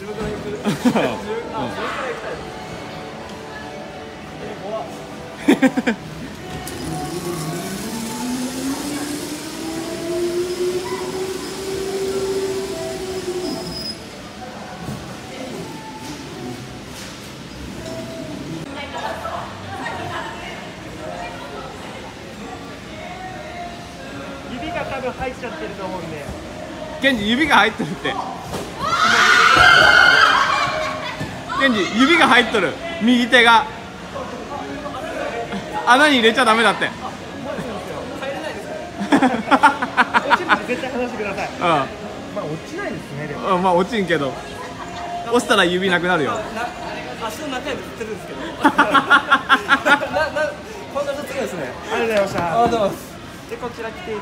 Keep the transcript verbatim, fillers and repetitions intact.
指が多分入っちゃってると思うんで。ケンジ指が入ってるって。ケンジ指が入っとる。右手が穴に入れちゃダメだって。入れないですから。落ちるんで絶対離してください。うん。まあ落ちないですねでも。うん、まあ落ちんけど。押したら指なくなるよ。足の中指振ってるんですけど。ななこんな状態ですね。ありがとうございました。ありがとうございます。でこちら来て。